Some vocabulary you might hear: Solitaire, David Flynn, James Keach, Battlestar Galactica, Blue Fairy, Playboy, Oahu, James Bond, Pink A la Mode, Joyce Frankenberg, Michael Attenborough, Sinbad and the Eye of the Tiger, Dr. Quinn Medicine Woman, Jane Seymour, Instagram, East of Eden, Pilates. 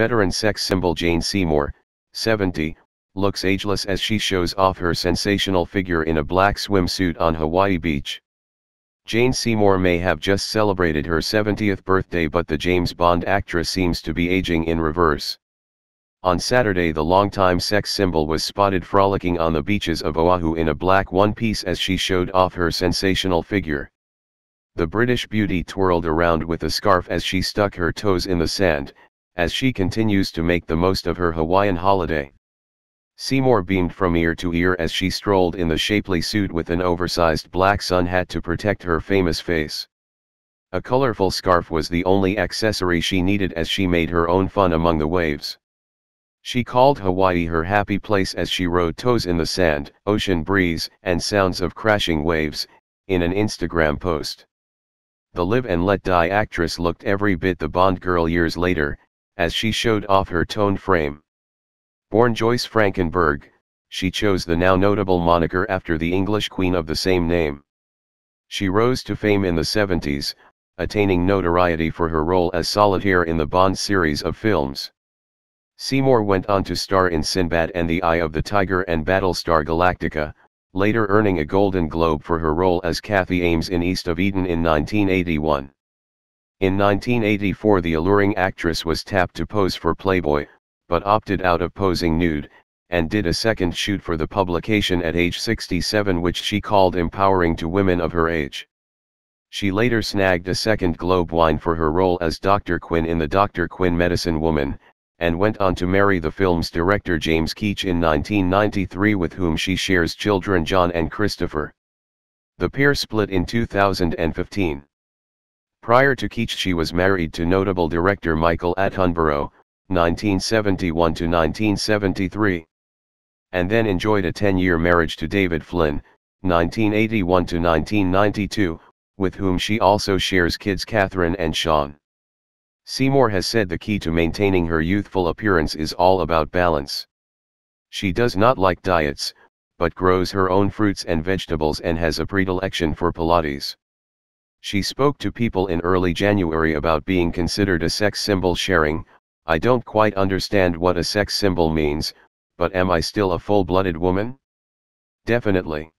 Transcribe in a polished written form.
Veteran sex symbol Jane Seymour, 70, looks ageless as she shows off her sensational figure in a black swimsuit on Hawaii Beach. Jane Seymour may have just celebrated her 70th birthday, but the James Bond actress seems to be aging in reverse. On Saturday, the longtime sex symbol was spotted frolicking on the beaches of Oahu in a black one-piece as she showed off her sensational figure. The British beauty twirled around with a scarf as she stuck her toes in the sand, as she continues to make the most of her Hawaiian holiday. Seymour beamed from ear to ear as she strolled in the shapely suit with an oversized black sun hat to protect her famous face. A colorful scarf was the only accessory she needed as she made her own fun among the waves. She called Hawaii her happy place as she rode toes in the sand, ocean breeze, and sounds of crashing waves, in an Instagram post. The Live and Let Die actress looked every bit the Bond girl years later, as she showed off her toned frame. Born Joyce Frankenberg, she chose the now notable moniker after the English queen of the same name. She rose to fame in the 70s, attaining notoriety for her role as Solitaire in the Bond series of films. Seymour went on to star in Sinbad and the Eye of the Tiger and Battlestar Galactica, later earning a Golden Globe for her role as Kathy Ames in East of Eden in 1981. In 1984, the alluring actress was tapped to pose for Playboy, but opted out of posing nude, and did a second shoot for the publication at age 67, which she called empowering to women of her age. She later snagged a second Globe win for her role as Dr. Quinn in the Dr. Quinn Medicine Woman, and went on to marry the film's director James Keach in 1993, with whom she shares children John and Christopher. The pair split in 2015. Prior to Keach, she was married to notable director Michael Attenborough, 1971 to 1973, and then enjoyed a 10-year marriage to David Flynn, 1981 to 1992, with whom she also shares kids Catherine and Sean. Seymour has said the key to maintaining her youthful appearance is all about balance. She does not like diets, but grows her own fruits and vegetables and has a predilection for Pilates. She spoke to People in early January about being considered a sex symbol, sharing, "I don't quite understand what a sex symbol means, but am I still a full-blooded woman? Definitely.